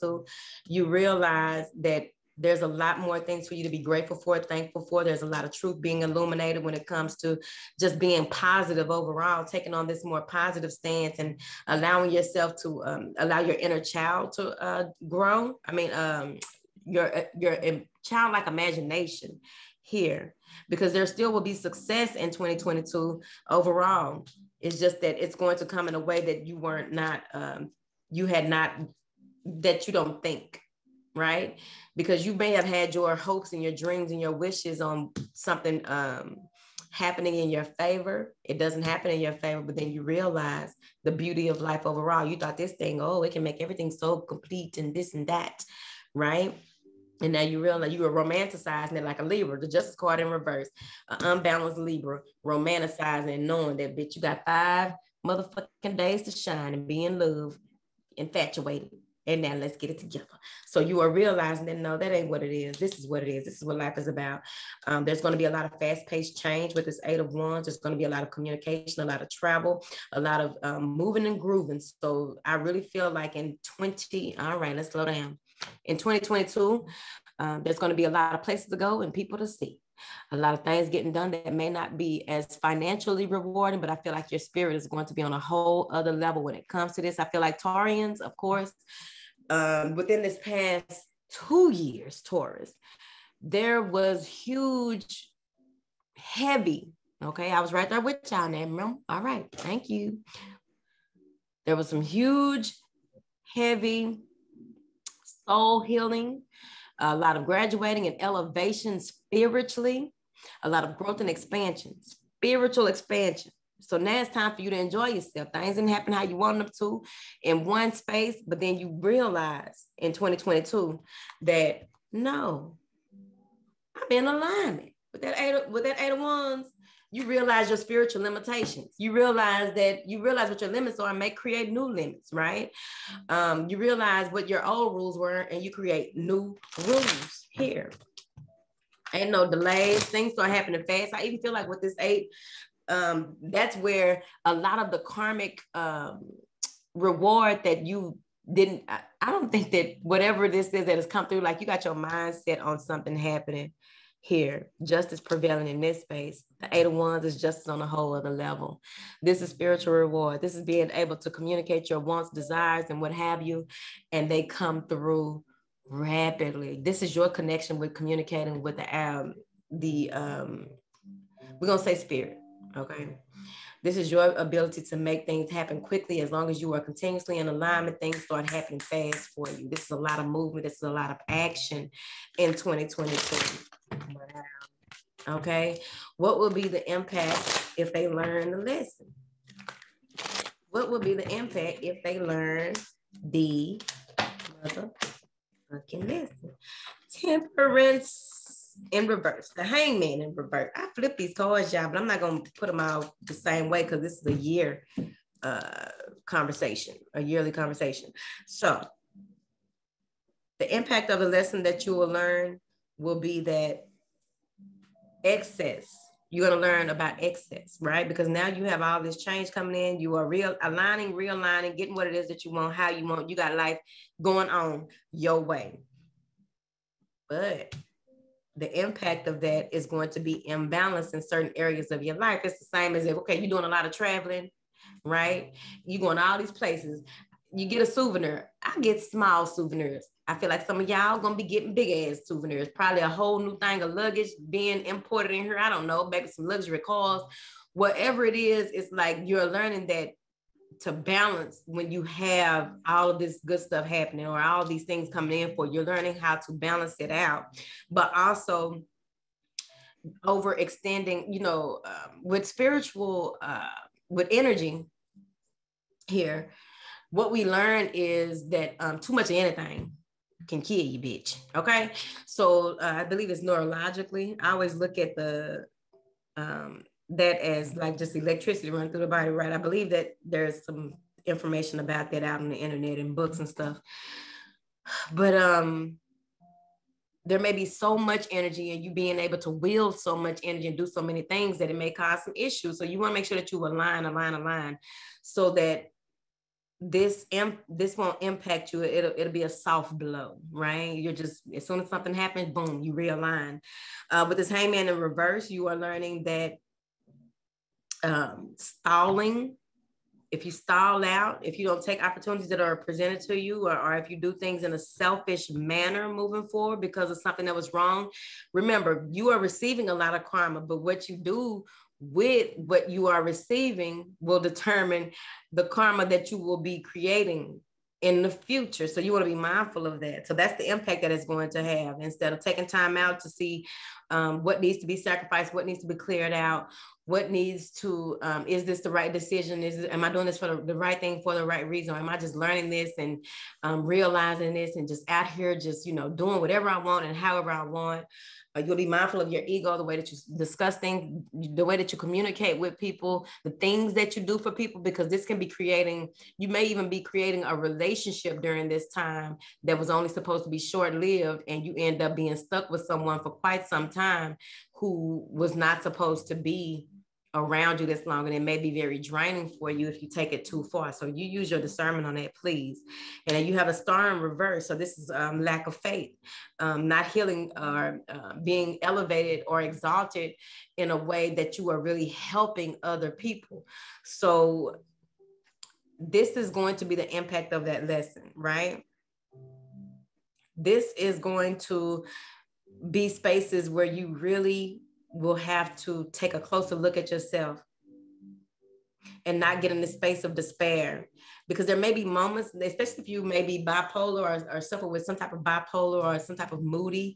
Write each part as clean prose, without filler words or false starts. to, you realize that there's a lot more things for you to be grateful for, thankful for. There's a lot of truth being illuminated when it comes to just being positive overall, taking on this more positive stance and allowing yourself to allow your inner child to grow. I mean, your childlike imagination here, because there still will be success in 2022 overall. It's just that it's going to come in a way that you weren't not, you had not, that you don't think. Right? Because you may have had your hopes and your dreams and your wishes on something happening in your favor. It doesn't happen in your favor, but then you realize the beauty of life overall. You thought this thing, oh, it can make everything so complete and this and that, right? And now you realize you were romanticizing it like a Libra, the Justice card in reverse, an unbalanced Libra, romanticizing and knowing that, bitch, you got 5 motherfucking days to shine and be in love, infatuated. And now let's get it together. So you are realizing that, no, that ain't what it is. This is what it is. This is what life is about. There's going to be a lot of fast-paced change with this 8 of Wands. There's going to be a lot of communication, a lot of travel, a lot of moving and grooving. So I really feel like in 2022, there's going to be a lot of places to go and people to see. A lot of things getting done that may not be as financially rewarding, but I feel like your spirit is going to be on a whole other level when it comes to this. I feel like Taurians, of course, within this past 2 years, Taurus, there was huge, heavy, okay, I was right there with y'all now, all right, thank you. There was some huge, heavy soul healing, a lot of graduating and elevation spiritually, a lot of growth and expansion, spiritual expansion. So now it's time for you to enjoy yourself. Things didn't happen how you wanted them to in one space, but then you realize in 2022 that, no, I'm in alignment. With that eight of wands, you realize your spiritual limitations. You realize that you realize what your limits are and may create new limits, right? You realize what your old rules were and you create new rules here. Ain't no delays. Things start happening fast. I even feel like with this 8, that's where a lot of the karmic reward that you didn't, I don't think that whatever this is that has come through, like you got your mindset on something happening. Here, justice prevailing in this space. The 8 of Wands is justice on a whole other level. This is spiritual reward. This is being able to communicate your wants, desires, and what have you, and they come through rapidly. This is your connection with communicating with the we're gonna say spirit, okay? This is your ability to make things happen quickly. As long as you are continuously in alignment, things start happening fast for you. This is a lot of movement. This is a lot of action in 2022. Okay, what will be the impact if they learn the lesson? What will be the impact if they learn the motherfucking lesson? Temperance in reverse, the Hangman in reverse. I flip these cards, y'all, but I'm not going to put them all the same way because this is a year conversation, a yearly conversation. So the impact of the lesson that you will learn will be that excess. You're going to learn about excess, right? Because now you have all this change coming in. You are realigning, getting what it is that you want, how you want. You got life going on your way. But the impact of that is going to be imbalanced in certain areas of your life. It's the same as if, okay, you're doing a lot of traveling, right? You're going to all these places. You get a souvenir. I get small souvenirs. I feel like some of y'all gonna be getting big ass souvenirs, probably a whole new thing of luggage being imported in here. I don't know, maybe some luxury cars, whatever it is. It's like you're learning that to balance when you have all of this good stuff happening or all these things coming in for you. You're learning how to balance it out, but also overextending, you know, with spiritual, with energy here. What we learn is that too much of anything can kill you, bitch. Okay. So I believe it's neurologically. I always look at the that as like just electricity running through the body, right? I believe that there's some information about that out on the internet and books and stuff. But there may be so much energy and you being able to wield so much energy and do so many things that it may cause some issues. So you want to make sure that you align so that this won't impact you. It'll be a soft blow, right? You're just, as soon as something happens, boom, you realign. With this hangman in reverse, you are learning that stalling, if you stall out, if you don't take opportunities that are presented to you, or if you do things in a selfish manner moving forward because of something that was wrong, remember, you are receiving a lot of karma, but what you do with what you are receiving will determine the karma that you will be creating in the future. So you want to be mindful of that. So that's the impact that it's going to have. Instead of taking time out to see what needs to be sacrificed, what needs to be cleared out, what needs to, is this the right decision? Am I doing this for the right thing for the right reason? Or am I just learning this and realizing this and just out here just, you know, doing whatever I want and however I want? You'll be mindful of your ego, the way that you discuss things, the way that you communicate with people, the things that you do for people, because this can be creating, you may even be creating a relationship during this time that was only supposed to be short-lived, and you end up being stuck with someone for quite some time who was not supposed to be around you this long, and it may be very draining for you if you take it too far. So you use your discernment on that, please. And then you have a star in reverse. So this is lack of faith, not healing, or being elevated or exalted in a way that you are really helping other people. So this is going to be the impact of that lesson, right? This is going to be spaces where you really will have to take a closer look at yourself and not get in the space of despair, because there may be moments, especially if you may be bipolar or suffer with some type of bipolar or some type of moodiness,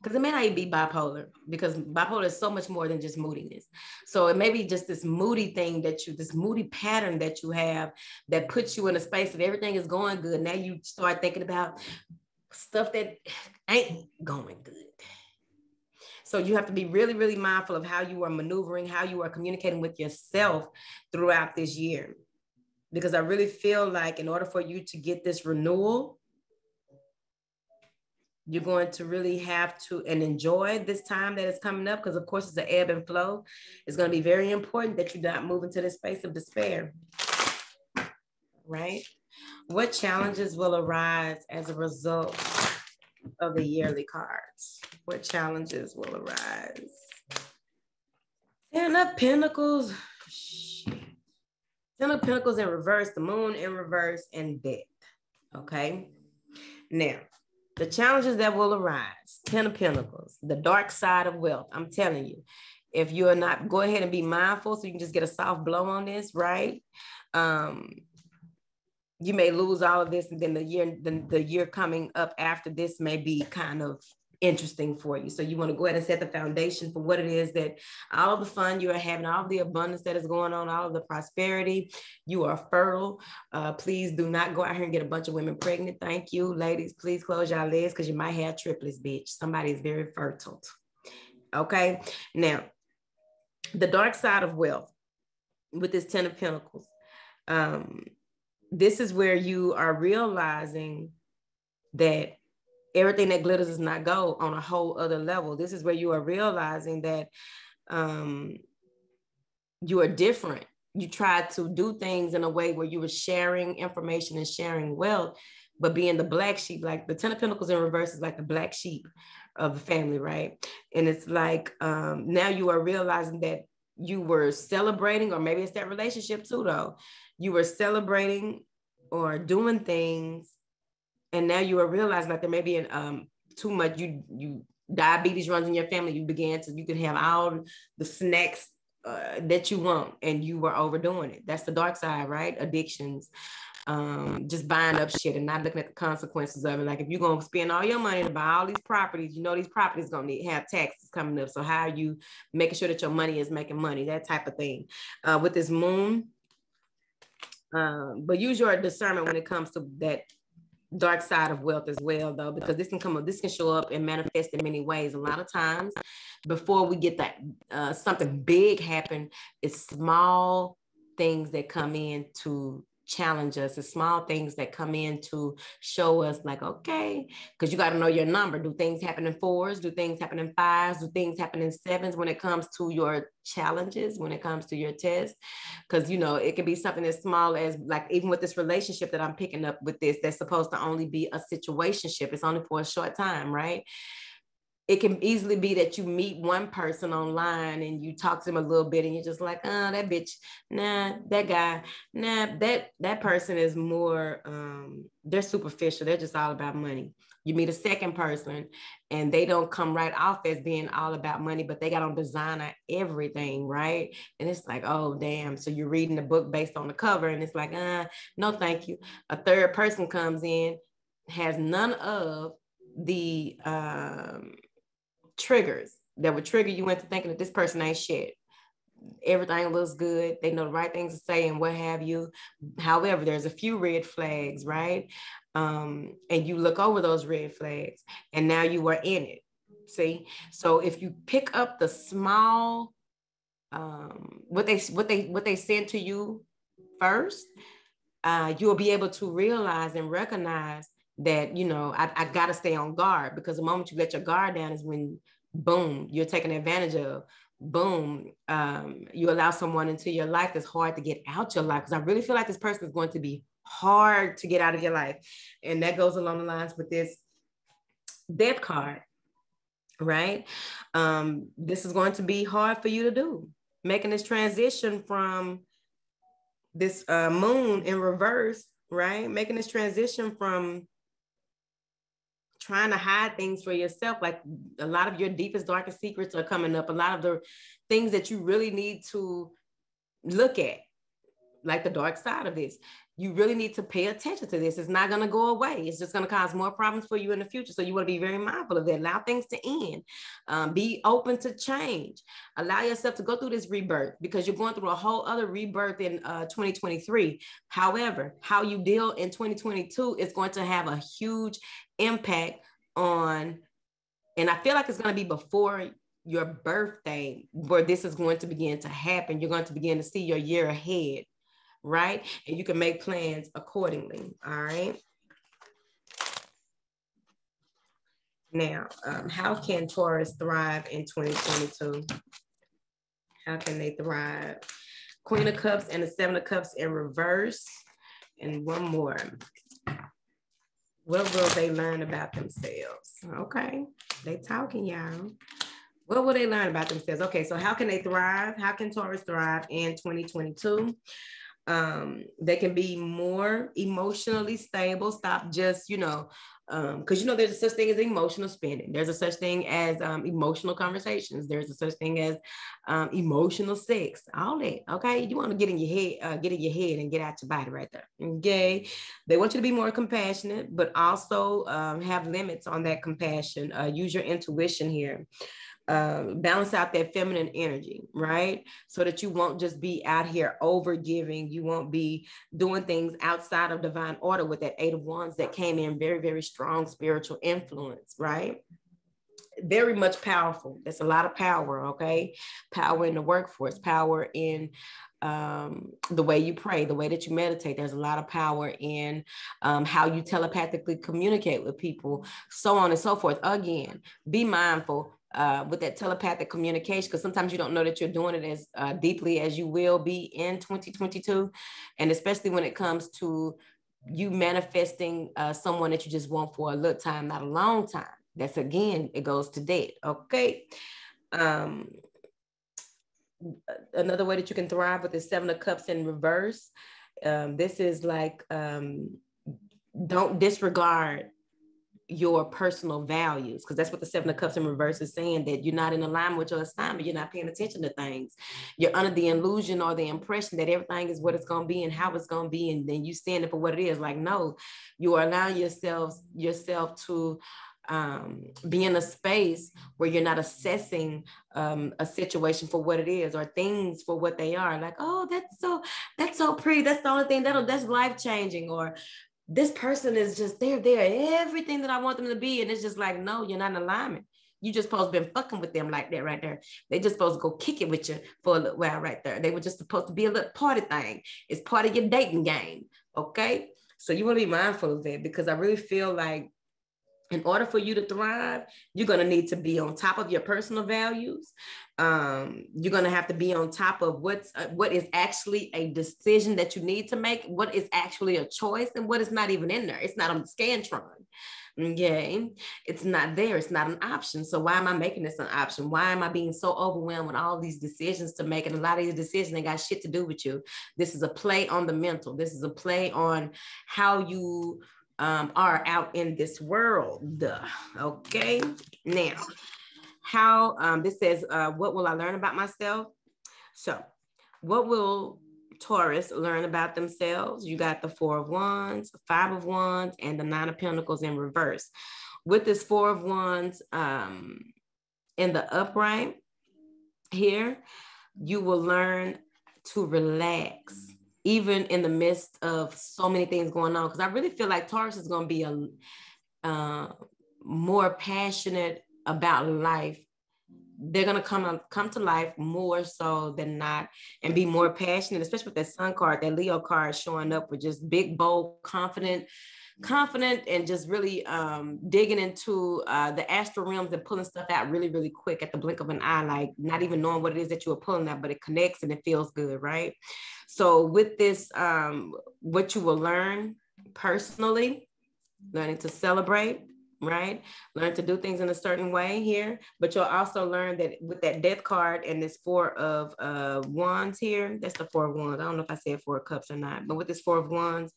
because it may not even be bipolar, because bipolar is so much more than just moodiness. So it may be just this moody thing that you, this moody pattern that you have that puts you in a space of everything is going good. Now you start thinking about stuff that ain't going good. So you have to be really, really mindful of how you are maneuvering, how you are communicating with yourself throughout this year. Because I really feel like in order for you to get this renewal, you're going to really have to and enjoy this time that is coming up, because of course it's an ebb and flow. It's going to be very important that you not move into this space of despair, right? What challenges will arise as a result of the yearly cards? What challenges will arise? Ten of Pentacles. Shit. Ten of Pentacles in reverse, the moon in reverse, and death. Okay. Now, the challenges that will arise. Ten of Pentacles, the dark side of wealth. I'm telling you, if you're not, go ahead and be mindful so you can just get a soft blow on this, right? You may lose all of this, and then the year coming up after this may be kind of interesting for you. So you want to go ahead and set the foundation for what it is that all of the fun you are having, all of the abundance that is going on, all of the prosperity. You are fertile. Please do not go out here and get a bunch of women pregnant. Thank you, ladies. Please close your legs, because you might have triplets, bitch. Somebody is very fertile. Okay. Now, the dark side of wealth with this Ten of Pentacles. This is where you are realizing that everything that glitters is not gold on a whole other level. This is where you are realizing that you are different. You try to do things in a way where you were sharing information and sharing wealth, but being the black sheep, like the Ten of Pentacles in reverse is like the black sheep of the family, right? And it's like now you are realizing that you were celebrating, or maybe it's that relationship too, though. You were celebrating or doing things, and now you are realizing that there may be an, too much. You diabetes runs in your family. You began to, you can have all the snacks that you want, and you were overdoing it. That's the dark side, right? Addictions, just buying up shit and not looking at the consequences of it. Like if you're gonna spend all your money to buy all these properties, you know these properties gonna have taxes coming up. So how are you making sure that your money is making money? That type of thing. With this moon. But use your discernment when it comes to that dark side of wealth as well, though, because this can come up, this can show up and manifest in many ways. A lot of times before we get that something big happen, it's small things that come in to challenge us. It's small things that come in to show us like, okay, because you got to know your number. Do things happen in fours? Do things happen in fives? Do things happen in sevens when it comes to your challenges, when it comes to your test? Because, you know, it could be something as small as like, even with this relationship that I'm picking up with this, that's supposed to only be a situationship. It's only for a short time, right? It can easily be that you meet one person online and you talk to them a little bit and you're just like, oh, that bitch, nah, that guy, nah, that person is more, they're superficial. They're just all about money. You meet a second person and they don't come right off as being all about money, but they got on designer everything, right? And it's like, oh, damn. So you're reading the book based on the cover and it's like, no, thank you. A third person comes in, has none of the, triggers that would trigger you into thinking that this person ain't shit. Everything looks good. They know the right things to say and what have you. However, there's a few red flags, right? And you look over those red flags and now you are in it. See? So if you pick up the small, what they send to you first, you'll be able to realize and recognize that, you know, I got to stay on guard, because the moment you let your guard down is when, boom, you're taken advantage of. Boom, you allow someone into your life that's hard to get out your life, because I really feel like this person is going to be hard to get out of your life. And that goes along the lines with this death card, right? This is going to be hard for you to do, making this transition from this moon in reverse, right? Making this transition from trying to hide things for yourself. Like a lot of your deepest, darkest secrets are coming up. A lot of the things that you really need to look at, like the dark side of this, you really need to pay attention to this. It's not going to go away. It's just going to cause more problems for you in the future. So you want to be very mindful of that. Allow things to end. Be open to change. Allow yourself to go through this rebirth, because you're going through a whole other rebirth in 2023. However, how you deal in 2022 is going to have a huge impact on, and I feel like it's going to be before your birthday where this is going to begin to happen. You're going to begin to see your year ahead, right? And you can make plans accordingly. All right. Now, how can Taurus thrive in 2022? How can they thrive? Queen of Cups and the Seven of Cups in reverse. And one more. What will they learn about themselves? Okay, they talking, y'all. What will they learn about themselves? Okay, so how can they thrive? How can Taurus thrive in 2022? They can be more emotionally stable. Stop just, you know, because, you know, there's a such thing as emotional spending. There's a such thing as emotional conversations. There's a such thing as emotional sex, all that. Okay. You want to get in your head and get out your body right there. Okay. They want you to be more compassionate, but also have limits on that compassion. Use your intuition here. Balance out that feminine energy, right? So that you won't just be out here over giving. You won't be doing things outside of divine order with that Eight of Wands that came in. Very, very strong spiritual influence, right? Very much powerful. That's a lot of power, okay? Power in the workforce, power in the way you pray, the way that you meditate. There's a lot of power in how you telepathically communicate with people, so on and so forth. Again, be mindful with that telepathic communication, because sometimes you don't know that you're doing it as deeply as you will be in 2022. And especially when it comes to you manifesting someone that you just want for a little time, not a long time. That's, again, it goes to debt. Okay. Another way that you can thrive with the Seven of Cups in reverse. This is like, don't disregard your personal values, because that's what the Seven of Cups in reverse is saying, that you're not in alignment with your assignment. You're not paying attention to things. You're under the illusion or the impression that everything is what it's going to be and how it's going to be, and then you stand up for what it is. Like, no, you are allowing yourself to be in a space where you're not assessing a situation for what it is, or things for what they are. Like, oh, that's so pretty. That's the only thing that's life-changing. Or this person is just, they're everything that I want them to be. And it's just like, no, you're not in alignment. You just supposed to been fucking with them like that right there. They just supposed to go kick it with you for a little while right there. They were just supposed to be a little party thing. It's part of your dating game, okay? So you want to be mindful of that, because I really feel like in order for you to thrive, you're going to need to be on top of your personal values. You're going to have to be on top of what is actually a decision that you need to make, what is actually a choice, and what is not even in there. It's not on the Scantron. Okay, it's not there. It's not an option. So why am I making this an option? Why am I being so overwhelmed with all these decisions to make? And a lot of these decisions ain't got shit to do with you. This is a play on the mental. This is a play on how you are out in this world. Okay, now how this says, what will I learn about myself? So what will Taurus learn about themselves? You got the 4 of Wands, 5 of Wands, and the 9 of Pentacles in reverse. With this 4 of Wands in the upright here, you will learn to relax, even in the midst of so many things going on. Because I really feel like Taurus is going to be more passionate about life. They're going to come to life more so than not and be more passionate, especially with that Sun card, that Leo card showing up with just big, bold, confident, and just really digging into the astral realms and pulling stuff out really, really quick at the blink of an eye, like not even knowing what it is that you are pulling out, but it connects and it feels good, right? So with this, what you will learn personally, learning to celebrate, right? Learn to do things in a certain way here, but you'll also learn that with that Death card and this 4 of Wands here, that's the 4 of Wands. I don't know if I said 4 of Cups or not, but with this 4 of Wands,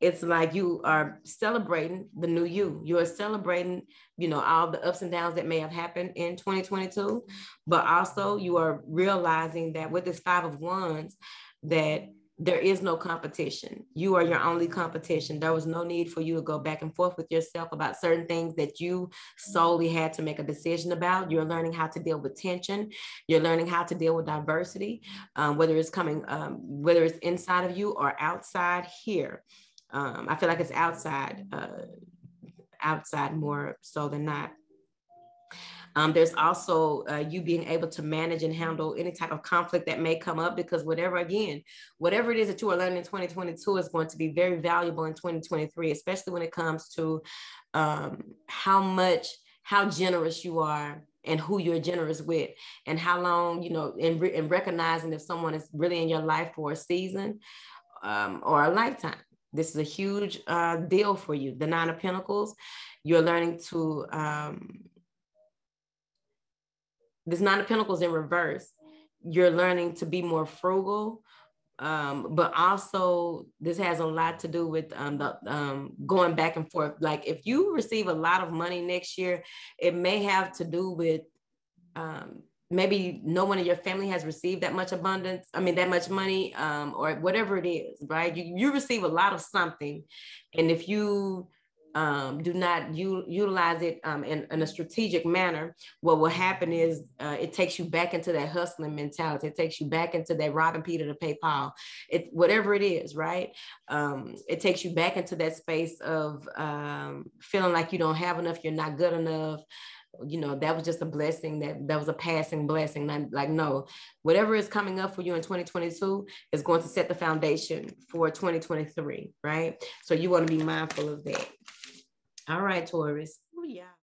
it's like you are celebrating the new you. You are celebrating, you know, all the ups and downs that may have happened in 2022, but also you are realizing that with this 5 of Wands, that there is no competition. You are your only competition. There was no need for you to go back and forth with yourself about certain things that you solely had to make a decision about. You're learning how to deal with tension. You're learning how to deal with diversity, whether it's coming, whether it's inside of you or outside here. I feel like it's outside, outside more so than not. There's also you being able to manage and handle any type of conflict that may come up, because whatever it is that you are learning in 2022 is going to be very valuable in 2023, especially when it comes to how generous you are and who you're generous with, and how long, you know, and recognizing if someone is really in your life for a season or a lifetime. This is a huge deal for you. The 9 of Pentacles, you're learning to... This 9 of Pentacles in reverse, you're learning to be more frugal, but also this has a lot to do with going back and forth. Like if you receive a lot of money next year, it may have to do with maybe no one in your family has received that much abundance. I mean, that much money or whatever it is, right? You receive a lot of something. And if you... do not utilize it in a strategic manner, what will happen is it takes you back into that hustling mentality. It takes you back into that robbing Peter to pay Paul. Whatever it is, right? It takes you back into that space of feeling like you don't have enough, you're not good enough. You know, that was just a blessing, that was a passing blessing. Like, no, whatever is coming up for you in 2022 is going to set the foundation for 2023, right? So you want to be mindful of that. All right, Taurus. Oh, yeah.